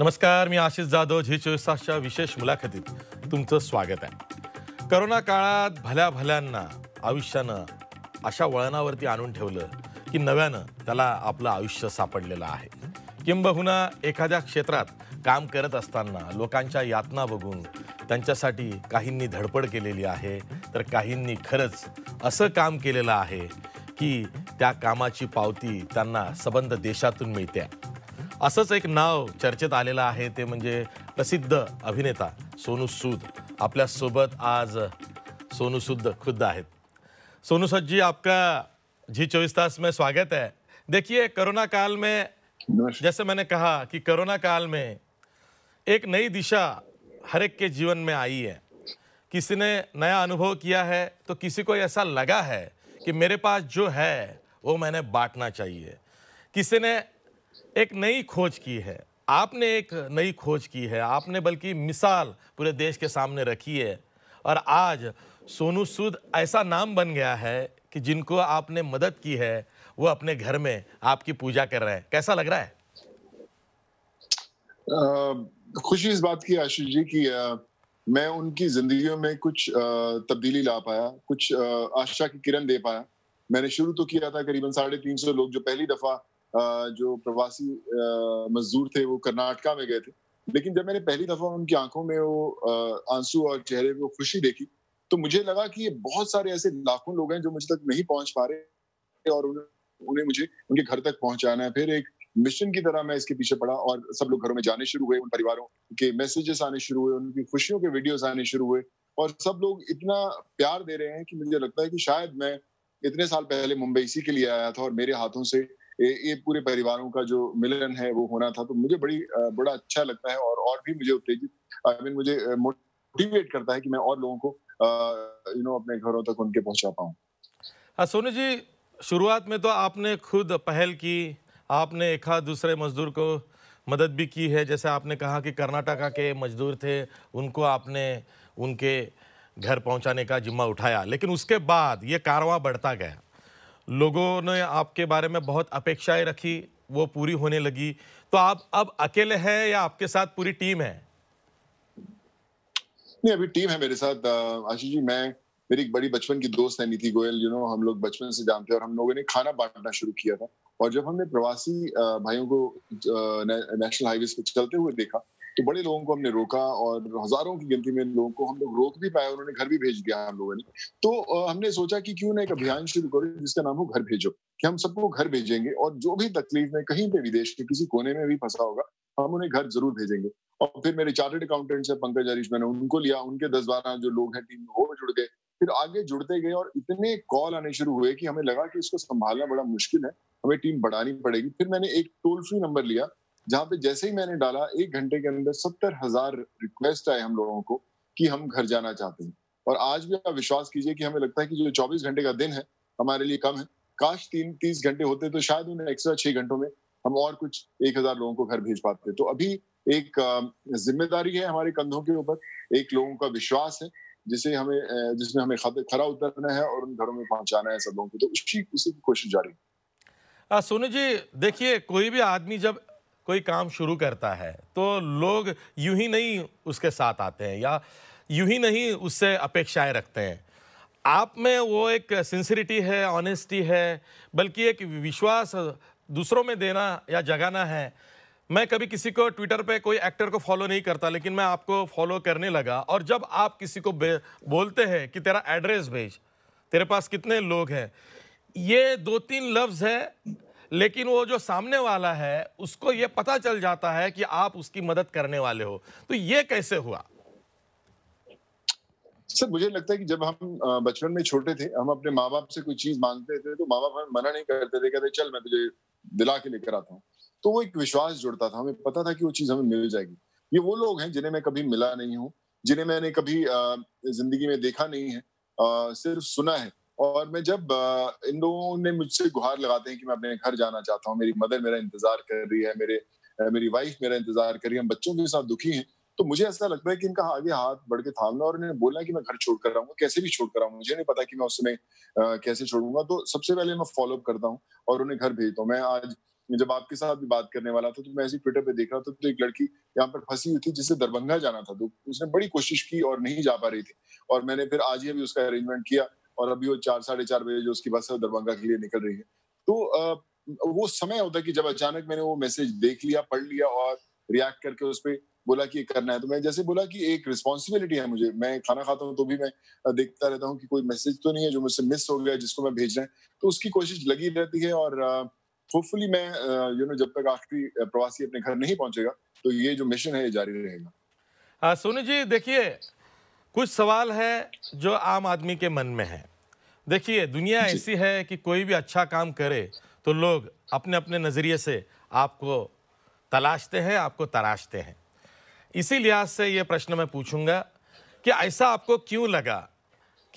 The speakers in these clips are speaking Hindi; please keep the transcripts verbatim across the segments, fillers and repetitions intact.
नमस्कार, मी आशिष जाधव. झी चोवीस तासच्या विशेष मुलाखतीत तुमचं स्वागत आहे. करोना काळात भल्या भल्यांना आयुष्यानं अशा वळणावरती आणून ठेवलं की नव्यानं त्याला आपलं आयुष्य सापडलेलं आहे. किंबहुना एखाद्या क्षेत्रात काम करत असताना लोकांच्या यातना बघून त्यांच्यासाठी काहींनी धडपड केलेली आहे, तर काहींनी खरंच असं काम केलेलं आहे की त्या कामाची पावती त्यांना संबंध देशातून मिळते आहे. असंच एक नाव चर्चेत आलेलं आहे ते म्हणजे प्रसिद्ध अभिनेता सोनू सूद. आपल्यासोबत आज सोनू सूद खुद आहेत. सोनू सूद जी, आपका जी चौबीस तास में स्वागत है. देखिए, कोरोना काल में, जैसे मैंने कहा कि कोरोना काल में एक नई दिशा हर एक के जीवन में आई है. किसी ने नया अनुभव किया है तो किसी को ऐसा लगा है कि मेरे पास जो है वो मैंने बांटना चाहिए. किसी ने एक नई खोज की है, आपने एक नई खोज की है, आपने बल्कि मिसाल पूरे देश के सामने रखी है. और आज सोनू सूद ऐसा नाम बन गया है कि जिनको आपने मदद की है वो अपने घर में आपकी पूजा कर रहे हैं. कैसा लग रहा है? आ, खुशी इस बात की आशीष जी की आ, मैं उनकी जिंदगियों में कुछ आ, तब्दीली ला पाया, कुछ आ, आशा की किरण दे पाया. मैंने शुरू तो किया था करीबन साढ़े तीन सौ लोग जो पहली दफा जो प्रवासी मजदूर थे वो कर्नाटका में गए थे, लेकिन जब मैंने पहली दफा उनकी आंखों में वो आंसू और चेहरे पे वो खुशी देखी तो मुझे लगा कि ये बहुत सारे ऐसे लाखों लोग हैं जो मुझ तक नहीं पहुंच पा रहे और उन्हें मुझे उनके घर तक पहुंचाना है. फिर एक मिशन की तरह मैं इसके पीछे पड़ा और सब लोग घरों में जाने शुरू हुए, उन परिवारों के मैसेजेस आने शुरू हुए, उनकी खुशियों के वीडियोज आने शुरू हुए और सब लोग इतना प्यार दे रहे हैं कि मुझे लगता है कि शायद मैं इतने साल पहले मुंबई इसी के लिए आया था और मेरे हाथों से ये पूरे परिवारों का जो मिलन है वो होना था. तो मुझे बड़ी बड़ा अच्छा लगता है और और भी मुझे उत्तेजित आई मीन मुझे मोटिवेट करता है कि मैं और लोगों को यू नो अपने घरों तक उनके पहुंचा पाऊं. सोनू जी, शुरुआत में तो आपने खुद पहल की, आपने एक दूसरे मजदूर को मदद भी की है. जैसे आपने कहा कि कर्नाटका के मजदूर थे, उनको आपने उनके घर पहुँचाने का जिम्मा उठाया, लेकिन उसके बाद ये कारवां बढ़ता गया. लोगों ने आपके बारे में बहुत अपेक्षाएं रखी, वो पूरी होने लगी. तो आप अब अकेले हैं या आपके साथ पूरी टीम है? नहीं, अभी टीम है मेरे साथ. आशीष जी, मैं मेरी एक बड़ी बचपन की दोस्त है नीति गोयल, यू नो हम लोग बचपन से जानते हैं और हम लोगों ने खाना बांटना शुरू किया था. और जब हमने प्रवासी भाइयों को नेशनल हाईवे पे चलते हुए देखा तो बड़े लोगों को हमने रोका और हजारों की गिनती में लोगों को हम लोग रोक भी पाए, उन्होंने घर भी भेज दिया हम लोगों ने. तो हमने सोचा कि क्यों ना एक अभियान शुरू करो जिसका नाम हो घर भेजो, कि हम सबको घर भेजेंगे और जो भी तकलीफ में कहीं पे भी देश के किसी कोने में भी फंसा होगा हम उन्हें घर जरूर भेजेंगे. और फिर मेरे चार्टर्ड अकाउंटेंट्स है पंकज हरीश, मैंने उनको लिया, उनके दस बारह जो लोग हैं टीम में वो जुड़ गए, फिर आगे जुड़ते गए और इतने कॉल आने शुरू हुए कि हमें लगा कि इसको संभालना बड़ा मुश्किल है, हमें टीम बढ़ानी पड़ेगी. फिर मैंने एक टोल फ्री नंबर लिया जहाँ पे जैसे ही मैंने डाला एक घंटे के अंदर सत्तर हजार रिक्वेस्ट आए हम लोगों को कि हम घर जाना चाहते हैं. और आज भी आप विश्वास कीजिए कि हमें लगता है कि जो चौबीस घंटे का दिन है हमारे लिए कम है, काश तीन तीस घंटे होते तो शायद उन्हें एक्स्ट्रा छह घंटों में हम और कुछ एक हजार लोगों को घर भेज पाते. तो अभी एक जिम्मेदारी है हमारे कंधों के ऊपर, एक लोगों का विश्वास है जिसे हमें जिसमें हमें खरा उतरना है और उन घरों में पहुंचाना है सब लोगों को. तो उसी उसी की कोशिश जारी है. सोनू जी, देखिए, कोई भी आदमी जब कोई काम शुरू करता है तो लोग यूं ही नहीं उसके साथ आते हैं या यूं ही नहीं उससे अपेक्षाएं रखते हैं. आप में वो एक सिंसियरिटी है, ऑनेस्टी है, बल्कि एक विश्वास दूसरों में देना या जगाना है. मैं कभी किसी को ट्विटर पे कोई एक्टर को फॉलो नहीं करता, लेकिन मैं आपको फॉलो करने लगा और जब आप किसी को बोलते हैं कि तेरा एड्रेस भेज, तेरे पास कितने लोग हैं, ये दो तीन लफ्ज़ है लेकिन वो जो सामने वाला है उसको ये पता चल जाता है कि आप उसकी मदद करने वाले हो. तो ये कैसे हुआ? सर, मुझे लगता है कि जब हम बचपन में छोटे थे हम अपने माँ बाप से कोई चीज मांगते थे तो माँ बाप हमें मना नहीं करते थे, कहते चल मैं तुझे दिला के लेकर आता हूँ. तो वो एक विश्वास जुड़ता था, हमें पता था कि वो चीज हमें मिल जाएगी. ये वो लोग हैं जिन्हें मैं कभी मिला नहीं हूँ, जिन्हें मैंने कभी जिंदगी में देखा नहीं है, सिर्फ सुना है. और मैं जब इन लोगों ने मुझसे गुहार लगाते हैं कि मैं अपने घर जाना चाहता हूँ, मेरी मदर मेरा इंतजार कर रही है, मेरे मेरी वाइफ मेरा इंतजार कर रही है, हम बच्चों के साथ दुखी हैं, तो मुझे ऐसा लगता है कि इनका आगे हाथ बढ़ के थामना और इन्हें बोलना कि मैं घर छोड़ कर रहा हूँ, कैसे भी छोड़ कर रहा हूँ, मुझे नहीं पता कि मैं उस समय कैसे छोड़ूंगा. तो सबसे पहले मैं फॉलोअप करता हूँ और उन्हें घर भेजता हूँ. मैं आज जब आपके साथ भी बात करने वाला था तो मैं ऐसे ट्विटर पे देख रहा था तो एक लड़की यहाँ पर फंसी हुई थी जिसे दरभंगा जाना था, तो उसने बड़ी कोशिश की और नहीं जा पा रही थी, और मैंने फिर आज ही अभी उसका अरेंजमेंट किया और अभी वो चार साढ़े चार बजे जो उसकी बस है दरभंगा के लिए निकल रही है। तो वो समय होता है कि जब अचानक मैंने वो मैसेज देख लिया, पढ़ लिया और रिएक्ट करके उस पर बोला कि ये करना है। तो मैं जैसे बोला कि एक रिस्पॉन्सिबिलिटी है मुझे, मैं खाना खाता हूँ तो भी मैं देखता रहता हूँ कि कोई मैसेज तो नहीं है जो मुझसे मिस हो गया जिसको मैं भेजना है, तो उसकी कोशिश लगी रहती है। और होपफुली मैं यू नो जब तक आखिरी प्रवासी अपने घर नहीं पहुंचेगा तो ये जो मिशन है ये जारी रहेगा। सोनू जी देखिए, कुछ सवाल है जो आम आदमी के मन में है। देखिए दुनिया ऐसी है कि कोई भी अच्छा काम करे तो लोग अपने अपने नज़रिए से आपको तलाशते हैं, आपको तराशते हैं। इसी लिहाज से ये प्रश्न मैं पूछूंगा कि ऐसा आपको क्यों लगा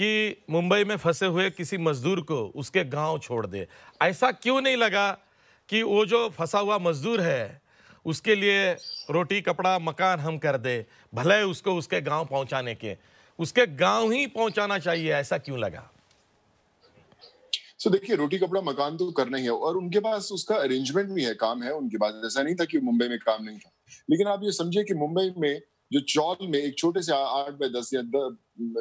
कि मुंबई में फंसे हुए किसी मजदूर को उसके गांव छोड़ दे? ऐसा क्यों नहीं लगा कि वो जो फंसा हुआ मजदूर है उसके लिए रोटी कपड़ा मकान हम कर दे, भले उसको उसके गांव पहुंचाने के, उसके गांव ही पहुंचाना चाहिए, ऐसा क्यों लगा? So, देखिए रोटी कपड़ा मकान तो करना ही है और उनके पास उसका अरेंजमेंट भी है, काम है उनके पास। ऐसा नहीं था कि मुंबई में काम नहीं था, लेकिन आप ये समझिए कि मुंबई में जो चौल में एक छोटे से आठ बाय दस या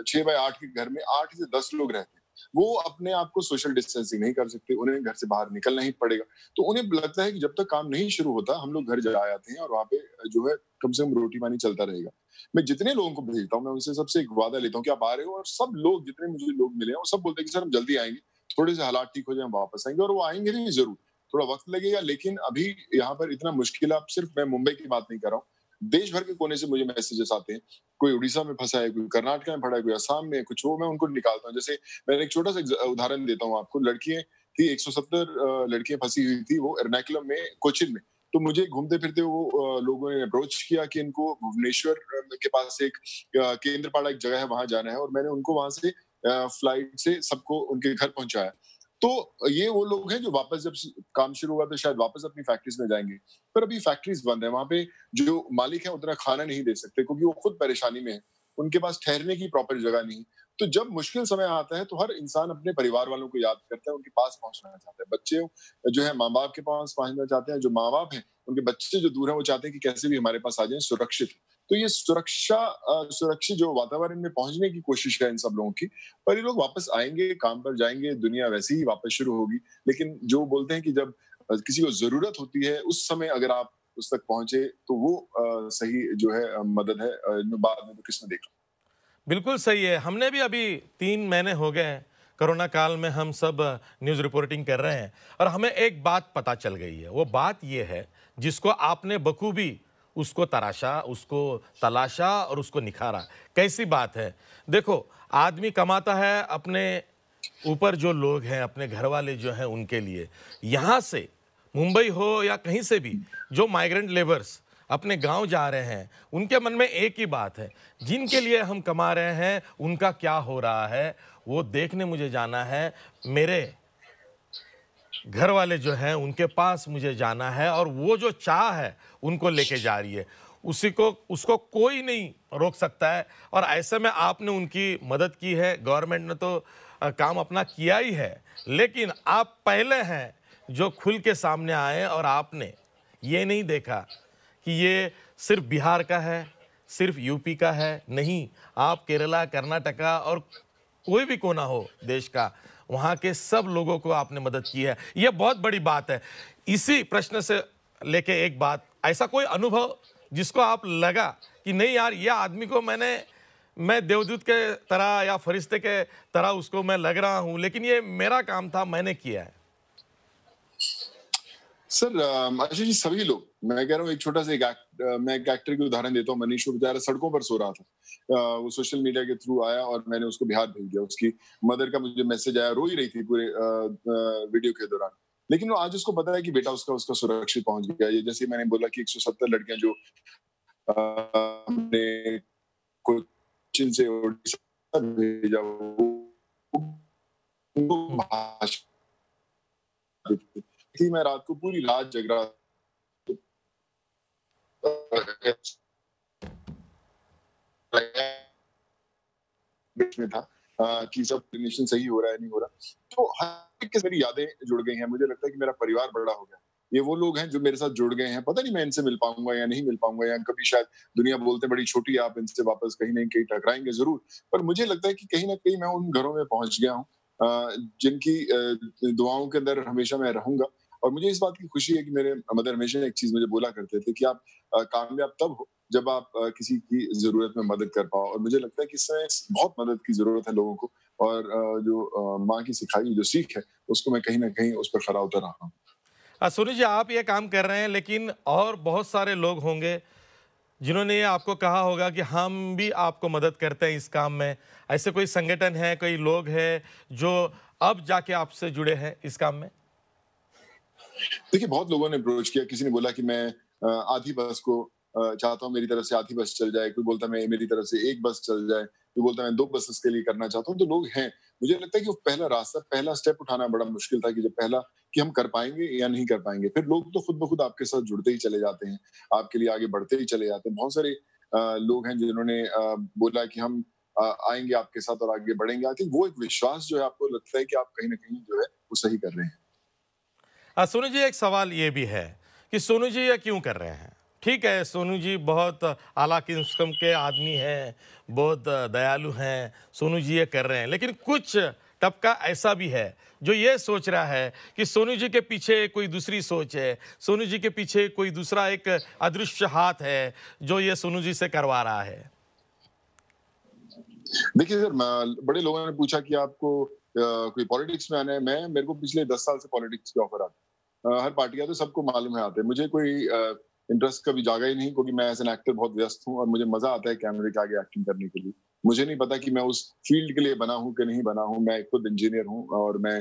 छह बाय आठ के घर में आठ से दस लोग रहते हैं, वो अपने आप को सोशल डिस्टेंसिंग नहीं कर सकते, उन्हें घर से बाहर निकलना ही पड़ेगा। तो उन्हें लगता है कि जब तक काम नहीं शुरू होता हम लोग घर जा आते हैं और वहाँ पे जो है कम से कम रोटी पानी चलता रहेगा। मैं जितने लोगों को भेजता हूँ मैं उनसे सबसे एक वादा लेता हूँ कि आप आ रहे हो, और सब लोग जितने मुझे लोग मिले हैं सब बोलते हैं कि सर हम जल्दी आएंगे, थोड़े से हालात ठीक हो जाए हम वापस आएंगे, और वो आएंगे भी जरूर, थोड़ा वक्त लगेगा लेकिन अभी यहाँ पर इतना मुश्किल है। आप सिर्फ मैं मुंबई की बात नहीं कर रहा हूँ, देश भर के कोने से मुझे मैसेजेस आते हैं, कोई उड़ीसा में फंसा है, कोई कर्नाटक में फंसा है, कोई असम में, कुछ वो मैं उनको निकालता हूँ। जैसे मैं एक छोटा सा उदाहरण देता हूँ आपको, लड़कियां थी एक सौ सत्तर लड़कियां फंसी हुई थी वो एर्नाकुलम में, कोचिन में। तो मुझे घूमते फिरते वो लोगों ने अप्रोच किया कि इनको भुवनेश्वर के पास एक केंद्रपाड़ा एक जगह है वहां जाना है, और मैंने उनको वहां से फ्लाइट से सबको उनके घर पहुंचाया। तो ये वो लोग हैं जो वापस जब काम शुरू हुआ तो शायद वापस अपनी फैक्ट्रीज में जाएंगे, पर अभी फैक्ट्रीज बंद है, वहां पे जो मालिक है उतना खाना नहीं दे सकते क्योंकि वो खुद परेशानी में है, उनके पास ठहरने की प्रॉपर जगह नहीं। तो जब मुश्किल समय आता है तो हर इंसान अपने परिवार वालों को याद करता है, उनके पास पहुंचना चाहता है। बच्चे जो है माँ बाप के पास पहुंचना चाहते हैं, जो माँ बाप है उनके बच्चे जो दूर है वो चाहते हैं कि कैसे भी हमारे पास आ जाए सुरक्षित। तो ये सुरक्षा सुरक्षित जो वातावरण में पहुंचने की कोशिश है इन सब लोगों की, पर ये लोग वापस आएंगे, काम पर जाएंगे, दुनिया वैसे ही वापस शुरू होगी। लेकिन जो बोलते हैं कि जब किसी को जरूरत होती है उस समय अगर आप उस तक पहुंचे तो वो आ, सही जो है मदद है, बाद में तो किसने देखा। बिल्कुल सही है, हमने भी अभी तीन महीने हो गए हैं कोरोना काल में हम सब न्यूज़ रिपोर्टिंग कर रहे हैं, और हमें एक बात पता चल गई है, वो बात ये है जिसको आपने बखूबी उसको तराशा, उसको तलाशा और उसको निखारा। कैसी बात है, देखो आदमी कमाता है अपने ऊपर जो लोग हैं, अपने घर वाले जो हैं उनके लिए। यहाँ से मुंबई हो या कहीं से भी जो माइग्रेंट लेबर्स अपने गांव जा रहे हैं उनके मन में एक ही बात है, जिनके लिए हम कमा रहे हैं उनका क्या हो रहा है वो देखने मुझे जाना है, मेरे घर वाले जो हैं उनके पास मुझे जाना है, और वो जो चाह है उनको लेके जा रही है, उसी को उसको कोई नहीं रोक सकता है। और ऐसे में आपने उनकी मदद की है, गवर्नमेंट ने तो काम अपना किया ही है, लेकिन आप पहले हैं जो खुल के सामने आए, और आपने ये नहीं देखा कि ये सिर्फ बिहार का है, सिर्फ यूपी का है, नहीं, आप केरला, कर्नाटका और कोई भी कोना हो देश का, वहाँ के सब लोगों को आपने मदद की है, यह बहुत बड़ी बात है। इसी प्रश्न से लेके एक बात, ऐसा कोई अनुभव जिसको आप लगा कि नहीं यार यह आदमी को मैंने मैं देवदूत के तरह या फरिश्ते के तरह उसको मैं लग रहा हूँ, लेकिन ये मेरा काम था, मैंने किया है। सर आशीष जी सभी लोग, मैं कह रहा हूँ एक छोटा सा एक एक्ट, मैं एक एक्टर की उदाहरण देता हूँ, मनीष बेचारा सड़कों पर सो रहा था, वो सोशल मीडिया के थ्रू आया और मैंने उसको बिहार भेज दिया। उसकी मदर का मुझे मैसेज आया, रो ही रही थी पूरे वीडियो के दौरान, लेकिन आज उसको पता है कि बेटा उसका उसका सुरक्षित पहुंच गया। ये जैसे मैंने बोला कि एक सौ सत्तर लड़कियां जो हमने कोचिन से उड़ीसा भेजा, मैं रात को पूरी रात जग रहा था कि सब सही हो रहा है नहीं हो रहा। तो हर एक से मेरी यादें जुड़ गई हैं, मुझे लगता है कि मेरा परिवार बड़ा हो गया, ये वो लोग हैं जो मेरे साथ जुड़ गए हैं, पता नहीं मैं इनसे मिल पाऊंगा या नहीं मिल पाऊंगा, या कभी शायद दुनिया बोलते बड़ी छोटी, आप इनसे वापस कहीं ना कहीं टकराएंगे जरूर, पर मुझे लगता है कि कहीं ना कहीं मैं उन घरों में पहुंच गया हूँ जिनकी दुआओं के अंदर हमेशा मैं रहूंगा। और मुझे इस बात की खुशी है कि मेरे मदर हमेशा एक चीज मुझे बोला करते थे कि आप कामयाब तब हो जब आप किसी की जरूरत में मदद कर पाओ, और मुझे लगता है कि इसमें बहुत मदद की जरूरत है लोगों को, और जो माँ की सिखाई जो सीख है उसको मैं कहीं ना कहीं उस पर खरा उतर रहा हूँ। सोनू जी, आप ये काम कर रहे हैं, लेकिन और बहुत सारे लोग होंगे जिन्होंने आपको कहा होगा कि हम भी आपको मदद करते हैं इस काम में, ऐसे कोई संगठन है, कोई लोग हैं जो अब जाके आपसे जुड़े हैं इस काम में? देखिए, बहुत लोगों ने अप्रोच किया, किसी ने बोला कि मैं आधी बस को चाहता हूँ, मेरी तरफ से आधी बस चल जाए, कोई बोलता मैं मेरी तरफ से एक बस चल जाए, कोई बोलता मैं दो बसेस के लिए करना चाहता हूँ। तो लोग हैं, मुझे लगता है कि वो पहला रास्ता, पहला स्टेप उठाना बड़ा मुश्किल था कि जब पहला कि हम कर पाएंगे या नहीं कर पाएंगे, फिर लोग तो खुद ब खुद आपके साथ जुड़ते ही चले जाते हैं, आपके लिए आगे बढ़ते ही चले जाते हैं। बहुत सारे लोग हैं जिन्होंने बोला कि हम आएंगे आपके साथ और आगे बढ़ेंगे। आई थिंक वो एक विश्वास जो है, आपको लगता है कि आप कहीं ना कहीं जो है वो सही कर रहे हैं। सोनू जी, एक सवाल ये भी है कि सोनू जी ये क्यों कर रहे हैं? ठीक है, सोनू जी बहुत आला किस्म के आदमी हैं, बहुत दयालु हैं, सोनू जी ये कर रहे हैं, लेकिन कुछ तबका ऐसा भी है जो ये सोच रहा है कि सोनू जी के पीछे कोई दूसरी सोच है, सोनू जी के पीछे कोई दूसरा एक अदृश्य हाथ है जो ये सोनू जी से करवा रहा है। देखिए सर, बड़े लोगों ने पूछा कि आपको कोई पॉलिटिक्स में आना है, मैं मेरे को पिछले दस साल से पॉलिटिक्स के ऑफर आते, हर पार्टी का तो सबको मालूम है आते, मुझे कोई इंटरेस्ट कभी जागा ही नहीं, क्योंकि मैं एज एन एक्टर बहुत व्यस्त हूँ और मुझे मजा आता है कैमरे के आगे एक्टिंग करने के लिए। मुझे नहीं पता कि मैं उस फील्ड के लिए बना हूँ कि नहीं बना हूँ। मैं खुद इंजीनियर हूँ और मैं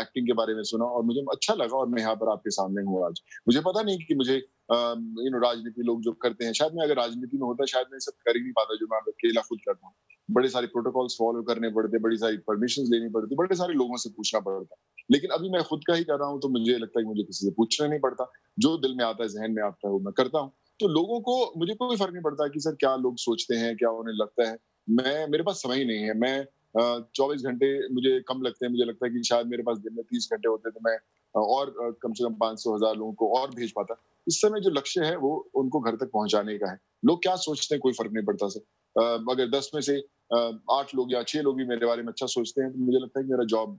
एक्टिंग के बारे में सुना और मुझे अच्छा लगा और मैं यहाँ पर आपके सामने हूँ आज। मुझे पता नहीं कि मुझे यू नो राजनीति लोग जो करते हैं, शायद मैं अगर राजनीति में होता शायद मैं सब कर ही नहीं पाता जो मैं अकेला खुद करता हूँ। बड़े सारे प्रोटोकॉल्स फॉलो करने पड़ते, बड़ी सारी परमिशन लेनी पड़ती, बड़े सारे लोगों से पूछना पड़ता, लेकिन अभी मैं खुद का ही कर रहा हूँ तो मुझे लगता है कि मुझे किसी से पूछना नहीं पड़ता, जो दिल में आता है जहन में आता है वो मैं करता हूँ। तो लोगों को मुझे कोई फर्क नहीं पड़ता कि सर क्या लोग सोचते हैं, क्या उन्हें लगता है। मैं मेरे पास समय ही नहीं है, मैं चौबीस घंटे मुझे कम लगते हैं। मुझे लगता है कि शायद मेरे पास दिन में तीस घंटे होते तो मैं और कम से कम पाँच सौ हजार लोगों को और भेज पाता। इस समय जो लक्ष्य है वो उनको घर तक पहुंचाने का है। लोग क्या सोचते हैं कोई फर्क नहीं पड़ता सर, अगर दस में से आठ लोग या छह लोग भी मेरे बारे में अच्छा सोचते हैं तो मुझे लगता है कि मेरा जॉब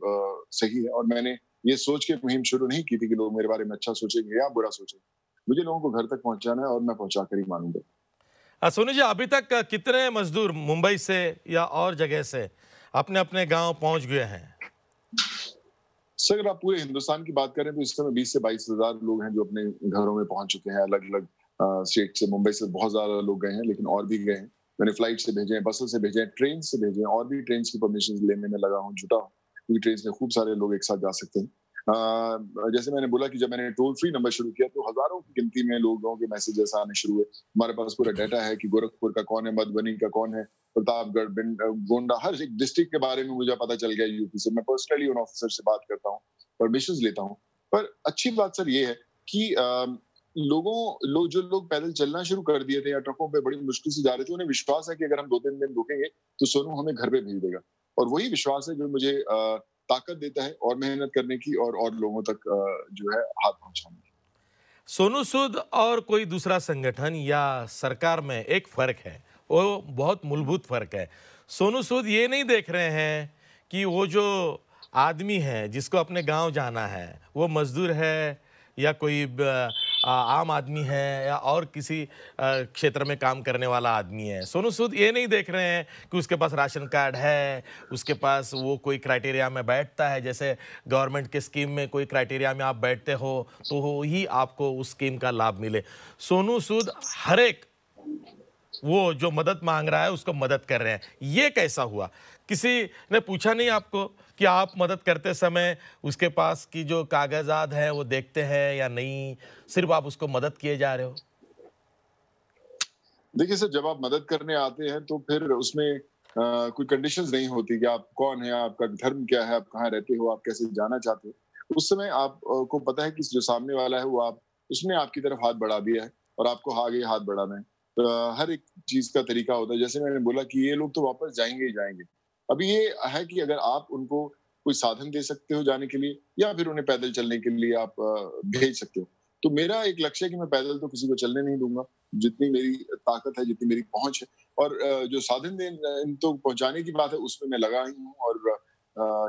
सही है। और मैंने ये सोच के मुहिम शुरू नहीं की थी कि लोग मेरे बारे में अच्छा सोचेंगे या बुरा सोचेंगे, मुझे लोगों को घर तक पहुंचाना है और मैं पहुंचा कर ही मानूंगा। सोनू जी, अभी तक कितने मजदूर मुंबई से या और जगह से अपने अपने गाँव पहुंच गए हैं? सर, अगर आप पूरे हिंदुस्तान की बात करें तो इस समय बीस से बाईस हजार लोग हैं जो अपने घरों में पहुंच चुके हैं। अलग अलग स्टेट से, मुंबई से बहुत ज्यादा लोग गए हैं, लेकिन और भी गए हैं। मैंने फ्लाइट से भेजे हैं, बसों से भेजे हैं, ट्रेन से भेजे हैं, और भी ट्रेन की परमिशन लेने में लगा हूँ, जुटा हूँ, क्योंकि ट्रेन में खूब सारे लोग एक साथ जा सकते हैं। आ, जैसे मैंने बोला कि जब मैंने टोल फ्री नंबर शुरू किया तो हजारों की गिनती में लोगों के मैसेजेस आने शुरू हुए। हमारे पास पूरा डाटा है कि गोरखपुर का कौन है, मधुबनी का कौन है, प्रतापगढ़, गोंडा, हर एक डिस्ट्रिक्ट के बारे में मुझे पता चल गया यूपी से। मैं पर्सनली उन ऑफिसर से बात करता हूँ, परमिशन लेता हूँ। पर अच्छी बात सर ये है कि आ, लोगों लोग जो लोग पैदल चलना शुरू कर दिए थे या ट्रकों पे बड़ी मुश्किल से जा रहे थे, उन्हें विश्वास है कि अगर हम दो तीन दिन रुकेंगे तो सोनू हमें घर पे भेज देगा। और वही विश्वास है जो मुझे ताकत देता है और मेहनत करने की और और लोगों तक जो है हाथ पहुंचाने की। सोनू सूद और कोई दूसरा संगठन या सरकार में एक फर्क है, वो बहुत मूलभूत फर्क है। सोनू सूद ये नहीं देख रहे हैं कि वो जो आदमी है जिसको अपने गाँव जाना है वो मजदूर है या कोई आम आदमी है या और किसी क्षेत्र में काम करने वाला आदमी है। सोनू सूद ये नहीं देख रहे हैं कि उसके पास राशन कार्ड है, उसके पास वो कोई क्राइटेरिया में बैठता है, जैसे गवर्नमेंट के स्कीम में कोई क्राइटेरिया में आप बैठते हो तो वो ही आपको उस स्कीम का लाभ मिले। सोनू सूद हर एक वो जो मदद मांग रहा है उसको मदद कर रहे हैं। ये कैसा हुआ? किसी ने पूछा नहीं आपको कि आप मदद करते समय उसके पास की जो कागजात है वो देखते हैं या नहीं, सिर्फ आप उसको मदद किए जा रहे हो? देखिए सर, जब आप मदद करने आते हैं तो फिर उसमें आ, कोई कंडीशंस नहीं होती कि आप कौन है, आपका धर्म क्या है, आप कहाँ रहते हो, आप कैसे जाना चाहते हो। उस समय आपको पता है कि जो सामने वाला है वो आप उसने आपकी तरफ हाथ बढ़ा दिया है और आपको आगे हाथ बढ़ाना है। हर एक चीज का तरीका होता है। जैसे मैंने बोला कि ये लोग तो वापस जाएंगे ही जाएंगे। अभी ये है कि अगर आप उनको कोई साधन दे सकते हो जाने के लिए या फिर उन्हें पैदल चलने के लिए आप भेज सकते हो। तो मेरा एक लक्ष्य है कि मैं पैदल तो किसी को चलने नहीं दूंगा, जितनी मेरी ताकत है, जितनी मेरी पहुंच है, और जो साधन इन तो पहुंचाने की बात है उसमें मैं लगा ही हूँ और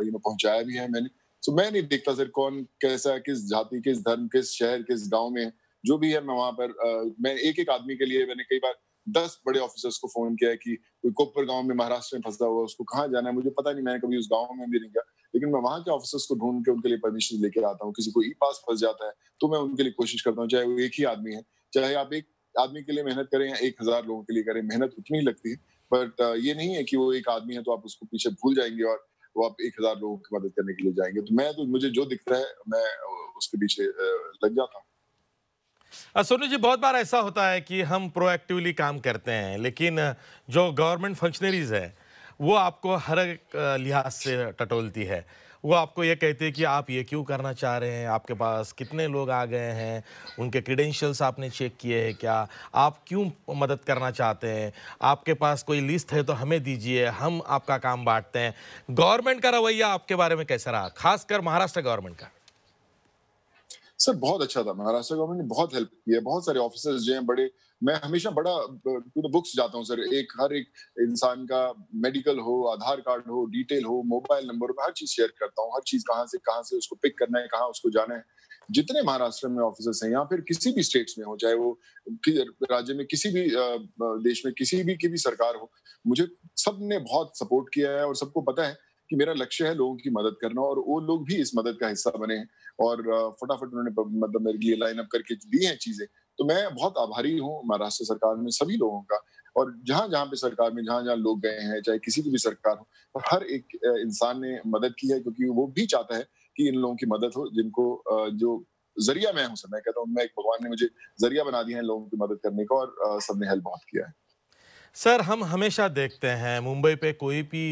यू नो पहुंचाया भी है मैंने। तो मैं नहीं देखता सर कौन कैसा, किस जाति, किस धर्म, किस शहर, किस गाँव में, जो भी है मैं वहां पर, मैं एक एक आदमी के लिए मैंने कई बार दस बड़े ऑफिसर्स को फोन किया है कि कोई कोपर गांव में महाराष्ट्र में फंसा हुआ, उसको कहाँ जाना है मुझे पता नहीं, मैंने कभी उस गांव में भी नहीं गया, लेकिन मैं वहां के ऑफिसर्स को ढूंढ के उनके लिए परमिशन लेके आता हूँ। किसी को ई पास फंस जाता है तो मैं उनके लिए कोशिश करता हूँ, चाहे वो एक ही आदमी है, चाहे आप एक आदमी के लिए मेहनत करें या एक हजार लोगों के लिए करें, मेहनत उतनी लगती है, बट ये नहीं है कि वो एक आदमी है तो आप उसको पीछे भूल जाएंगे और वो आप एक हजार लोगों की मदद करने के लिए जाएंगे। तो मैं तो मुझे जो दिखता है मैं उसके पीछे लग जाता हूँ। सोनू जी, बहुत बार ऐसा होता है कि हम प्रोएक्टिवली काम करते हैं, लेकिन जो गवर्नमेंट फंक्शनरीज है वो आपको हर लिहाज से टटोलती है, वो आपको ये कहती है कि आप ये क्यों करना चाह रहे हैं, आपके पास कितने लोग आ गए हैं, उनके क्रेडेंशियल्स आपने चेक किए हैं क्या, आप क्यों मदद करना चाहते हैं, आपके पास कोई लिस्ट है तो हमें दीजिए, हम आपका काम बांटते हैं। गवर्नमेंट का रवैया आपके बारे में कैसा रहा, खासकर महाराष्ट्र गवर्नमेंट का? सर बहुत अच्छा था, महाराष्ट्र गवर्नमेंट ने बहुत हेल्प की है, बहुत सारे ऑफिसर्स जो हैं बड़े, मैं हमेशा बड़ा टू द बुक्स जाता हूँ सर, एक हर एक इंसान का मेडिकल हो, आधार कार्ड हो, डिटेल हो, मोबाइल नंबर, मैं हर चीज शेयर करता हूँ, हर चीज कहाँ से कहाँ से उसको पिक करना है, कहाँ उसको जाना है। जितने महाराष्ट्र में ऑफिसर्स हैं या फिर किसी भी स्टेट्स में हो, चाहे वो राज्य में किसी भी देश में किसी भी की भी सरकार हो, मुझे सब ने बहुत सपोर्ट किया है और सबको पता है कि मेरा लक्ष्य है लोगों की मदद करना, और वो लोग भी इस मदद का हिस्सा बने हैं और फटाफट उन्होंने मतलब मेरे लिए लाइन अप करके दी हैं चीजें। तो मैं बहुत आभारी हूँ महाराष्ट्र सरकार में सभी लोगों का, और जहाँ जहाँ पे सरकार में जहाँ जहाँ लोग गए हैं, चाहे किसी की भी सरकार हो, और हर एक इंसान ने मदद की है, क्योंकि वो भी चाहता है कि इन लोगों की मदद हो जिनको जो जरिया मैं हूँ सर। मैं कहता हूँ मैं एक भगवान ने मुझे जरिया बना दिया है लोगों की मदद करने का, और सबने हेल्प बहुत किया है। सर, हम हमेशा देखते हैं मुंबई पे कोई भी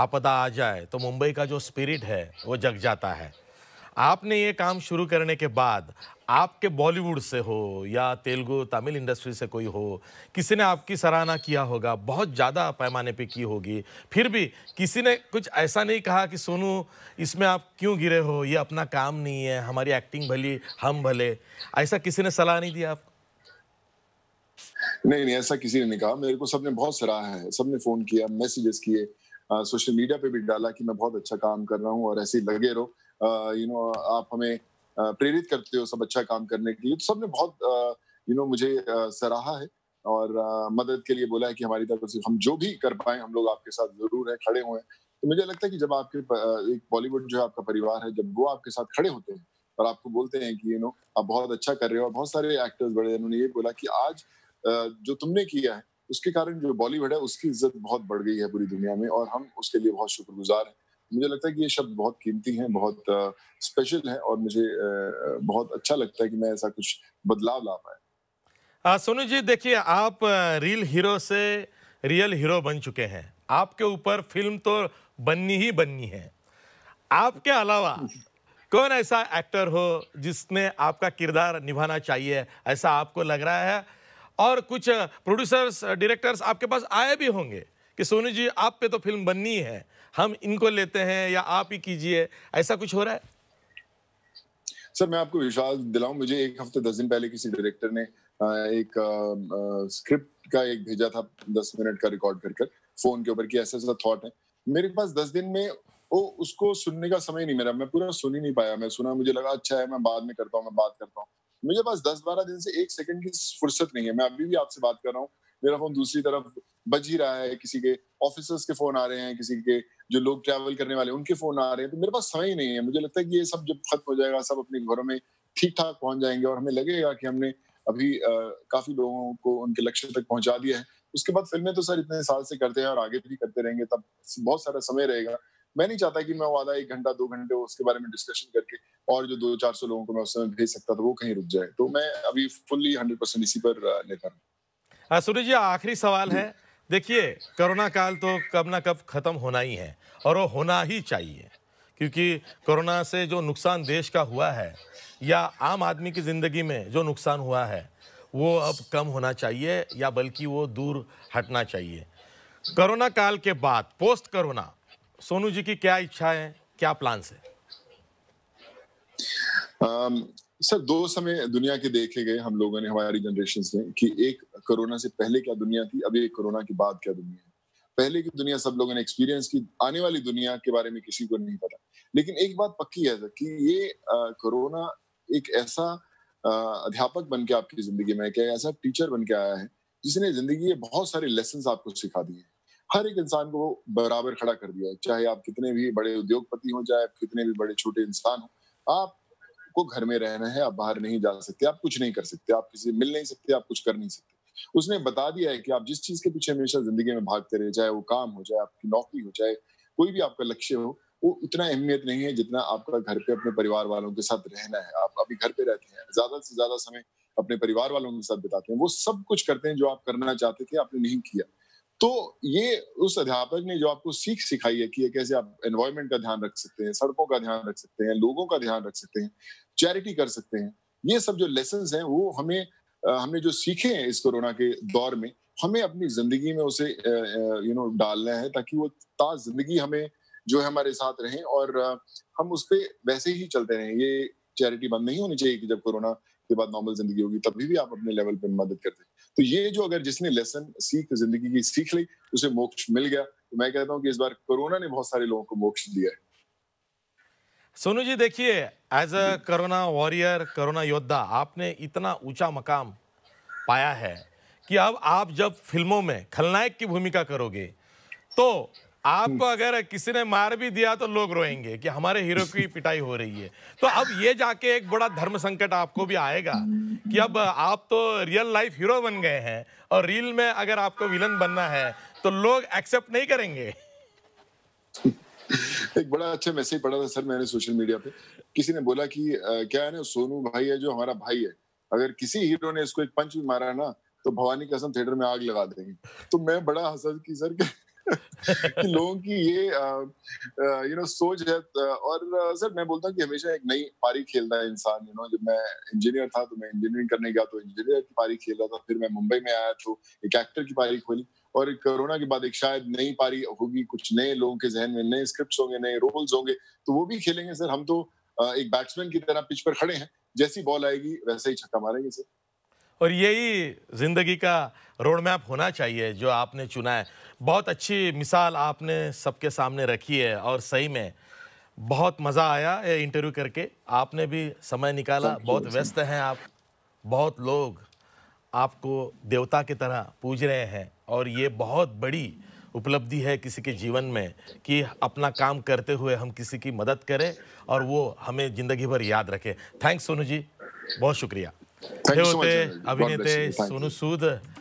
आपदा आ जाए तो मुंबई का जो स्पिरिट है वो जग जाता है। आपने ये काम शुरू करने के बाद आपके बॉलीवुड से हो या तेलुगु तमिल इंडस्ट्री से कोई हो, किसी ने आपकी सराहना किया होगा, बहुत ज़्यादा पैमाने पे की होगी, फिर भी किसी ने कुछ ऐसा नहीं कहा कि सोनू इसमें आप क्यों गिरे हो, ये अपना काम नहीं है, हमारी एक्टिंग भली हम भले, ऐसा किसी ने सलाह नहीं दिया आपको? नहीं नहीं, ऐसा किसी ने नहीं कहा, मेरे को सबने बहुत सराहा है, सबने फ़ोन किया, मैसेजेस किए, सोशल मीडिया पे भी डाला कि मैं बहुत अच्छा काम कर रहा हूँ और ऐसे ही लगे रहो, यू नो आप हमें प्रेरित करते हो सब अच्छा काम करने के लिए। तो सबने बहुत यू नो मुझे सराहा है और मदद के लिए बोला है कि हमारी तरफ से हम जो भी कर पाए हम लोग आपके साथ जरूर है, खड़े हुए हैं। तो मुझे लगता है कि जब आपके एक बॉलीवुड जो है आपका परिवार है, जब वो आपके साथ खड़े होते हैं और आपको बोलते हैं कि यू नो आप बहुत अच्छा कर रहे हो, और बहुत सारे एक्टर्स बड़े उन्होंने ये बोला कि आज जो तुमने किया है उसके कारण जो बॉलीवुड है उसकी इज्जत बहुत बढ़ गई है पूरी दुनिया में, और हम उसके लिए बहुत शुक्रगुजार हैं। मुझे लगता है कि ये शब्द बहुत कीमती हैं, बहुत स्पेशल हैं, और मुझे बहुत अच्छा लगता है कि मैं ऐसा कुछ बदलाव ला पाया। सोनू जी, देखिए आप रियल हीरो से रियल हीरो बन चुके हैं, आपके ऊपर फिल्म तो बननी ही बननी है। आपके अलावा कौन ऐसा एक्टर हो जिसने आपका किरदार निभाना चाहिए ऐसा आपको लग रहा है, और कुछ प्रोड्यूसर्स डायरेक्टर्स आपके पास आए भी होंगे कि सोनू जी आप पे तो फिल्म बननी है, हम इनको लेते हैं या आप ही कीजिए, ऐसा कुछ हो रहा है? सर मैं आपको विश्वास दिलाऊं, मुझे एक हफ्ते दस दिन पहले किसी डायरेक्टर ने एक स्क्रिप्ट का एक भेजा था दस मिनट का रिकॉर्ड कर कर फोन के ऊपर कि ऐसा ऐसा थॉट है। मेरे पास दस दिन में वो उसको सुनने का समय नहीं मेरा, मैं पूरा सुन ही नहीं पाया। मैं सुना, मुझे लगा अच्छा है, मैं बाद में करता हूँ, मैं बात करता हूँ। मुझे पास दस बारह दिन से एक सेकंड की फुर्सत नहीं है। मैं अभी भी आपसे बात कर रहा हूँ, मेरा फोन दूसरी तरफ बज ही रहा है, किसी के ऑफिसर्स के फोन आ रहे हैं, किसी के जो लोग ट्रैवल करने वाले उनके फोन आ रहे हैं। तो मेरे पास समय ही नहीं है। मुझे लगता है कि ये सब जब खत्म हो जाएगा, सब अपने घरों में ठीक ठाक पहुंच जाएंगे और हमें लगेगा कि हमने अभी आ, काफी लोगों को उनके लक्ष्य तक पहुंचा दिया है। उसके बाद फिल्में तो सर इतने साल से करते हैं और आगे भी करते रहेंगे, तब बहुत सारा समय रहेगा। मैं नहीं चाहता कि मैं वो आधा एक घंटा दो घंटे उसके बारे में डिस्कशन करके और जो दो चार सौ लोगों को मैं उस समय भेज सकता था वो कहीं रुक जाए। तो मैं अभी फुल्ली हंड्रेड परसेंट इसी पर निर्भर हूँ। सूर्य जी, आखिरी सवाल है। देखिए कोरोना काल तो कब ना कब खत्म होना ही है और वो होना ही चाहिए, क्योंकि कोरोना से जो नुकसान देश का हुआ है या आम आदमी की जिंदगी में जो नुकसान हुआ है वो अब कम होना चाहिए या बल्कि वो दूर हटना चाहिए। कोरोना काल के बाद पोस्ट कोरोना सोनू जी की क्या इच्छा है, क्या प्लान्स है? सर दो समय दुनिया के देखे गए हम लोगों ने, हमारी जनरेशन ने, कि एक कोरोना से पहले क्या दुनिया थी, अभी एक कोरोना के बाद क्या दुनिया है। पहले की दुनिया सब लोगों ने एक्सपीरियंस की, आने वाली दुनिया के बारे में किसी को नहीं पता। लेकिन एक बात पक्की है कि ये कोरोना एक ऐसा अध्यापक बन के आपकी जिंदगी में, क्या ऐसा टीचर बन के आया है जिसने जिंदगी के बहुत सारे लेसन आपको सिखा दिए। हर एक इंसान को वो बराबर खड़ा कर दिया है, चाहे आप कितने भी बड़े उद्योगपति हों, चाहे आप कितने भी बड़े छोटे इंसान हों। आपको घर में रहना है, आप बाहर नहीं जा सकते, आप कुछ नहीं कर सकते, आप किसी से मिल नहीं सकते, आप कुछ कर नहीं सकते। उसने बता दिया है कि आप जिस चीज के पीछे हमेशा जिंदगी में भागते रहे, चाहे वो काम हो, चाहे आपकी नौकरी हो, चाहे कोई भी आपका लक्ष्य हो, वो उतना अहमियत नहीं है जितना आपका घर पे अपने परिवार वालों के साथ रहना है। आप अभी घर पे रहते हैं, ज्यादा से ज्यादा समय अपने परिवार वालों के साथ बिताते हैं, वो सब कुछ करते हैं जो आप करना चाहते थे, आपने नहीं किया। तो ये उस अध्यापक ने जो आपको सीख सिखाई है कि कैसे आप एनवायरमेंट का ध्यान रख सकते हैं, सड़कों का ध्यान रख सकते हैं, लोगों का ध्यान रख सकते हैं, चैरिटी कर सकते हैं, ये सब जो लेसन्स हैं वो हमें हमने जो सीखे हैं इस कोरोना के दौर में, हमें अपनी जिंदगी में उसे यू नो डालना है, ताकि वो ता जिंदगी हमें जो है हमारे साथ रहें और हम उस पर वैसे ही चलते रहें। ये चैरिटी बंद नहीं होनी चाहिए कि जब कोरोना के बाद नॉर्मल जिंदगी होगी तभी भी आप अपने लेवल पे मदद करते हैं। तो ये जो अगर जिसने लेसन सीख जिंदगी की सीख ली, उसे मोक्ष मिल गया। तो मैं कहता हूँ कि इस बार कोरोना ने बहुत सारे लोगों को मोक्ष दिया है। सोनू जी देखिए, as a corona warrior, corona योद्धा, आपने इतना ऊंचा मकाम पाया है कि अब आप जब फिल्मों में खलनायक की भूमिका करोगे तो आपको अगर किसी ने मार भी दिया तो लोग रोएंगे कि हमारे हीरो की पिटाई हो रही है। तो अब ये जाके एक बड़ा धर्म संकट आपको भी आएगा कि अब आप तो रियल लाइफ हीरो बन गए हैं और रील में अगर आपको विलन बनना है तो लोग एक्सेप्ट नहीं करेंगे। एक बड़ा अच्छा मैसेज पढ़ा था सर मैंने सोशल मीडिया पे, किसी ने बोला कि आ, क्या है ना, सोनू भाई है जो हमारा भाई है, अगर किसी हीरो ने इसको एक पंच भी मारा ना तो भवानी कसम थिएटर में आग लगा देंगे। तो मैं बड़ा हंसा कि सर कि लोगों की ये यू नो सोच है। और सर मैं बोलता हूँ कि हमेशा एक नई पारी खेलता है इंसान। यू नो जब मैं इंजीनियर था तो मैं इंजीनियरिंग करने गया तो इंजीनियर की पारी खेल रहा था, फिर मैं मुंबई में आया तो एक एक्टर की पारी खोली, और कोरोना के बाद एक शायद नई पारी होगी, कुछ नए लोगों के जहन में नए स्क्रिप्ट्स होंगे, नए रोल्स होंगे, तो वो भी खेलेंगे। सर हम तो एक बैट्समैन की तरह पिच पर खड़े हैं, जैसी बॉल आएगी वैसे ही छक्का मारेंगे सर। और यही जिंदगी का रोड मैप होना चाहिए जो आपने चुना है। बहुत अच्छी मिसाल आपने सबके सामने रखी है और सही में बहुत मज़ा आया ये इंटरव्यू करके। आपने भी समय निकाला, बहुत व्यस्त हैं आप, बहुत लोग आपको देवता की तरह पूज रहे हैं और ये बहुत बड़ी उपलब्धि है किसी के जीवन में कि अपना काम करते हुए हम किसी की मदद करें और वो हमें ज़िंदगी भर याद रखें। थैंक्स सोनू जी, बहुत शुक्रिया। अभिनेते सोनू सूद।